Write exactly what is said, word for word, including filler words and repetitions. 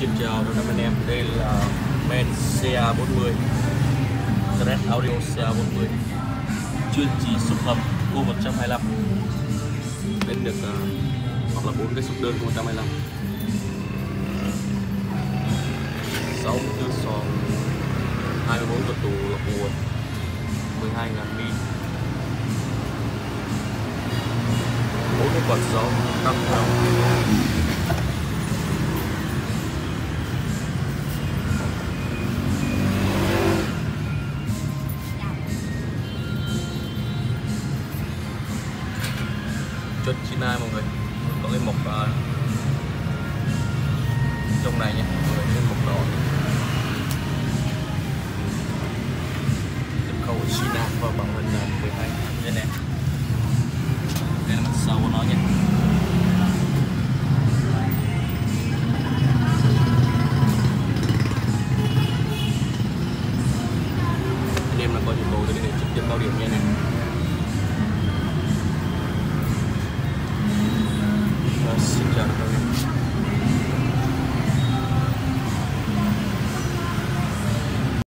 Xin chào các anh em, đây là men xê a bốn mươi Stress Audio xê a bốn mươi chuyên chỉ xúc hầm cô một trăm hai mươi lăm, lên được uh, hoặc là bốn cái xúc đơn cô một trăm hai mươi lăm, sáu tương sòn, hai mươi bốn vật tù là buồn, mười hai nghìn mi, bốn cái quạt gió năm đồng. Chốt chín hai mọi người, có cái mộc uh, trong này nhé, cái mộc đỏ nhập khẩu China và bảo hành uh, mười hai đây nè. Đây là mặt sau của nó nhé. Anh em là có nhu cầu thì liên hệ trực tiếp bao điểm nha nè.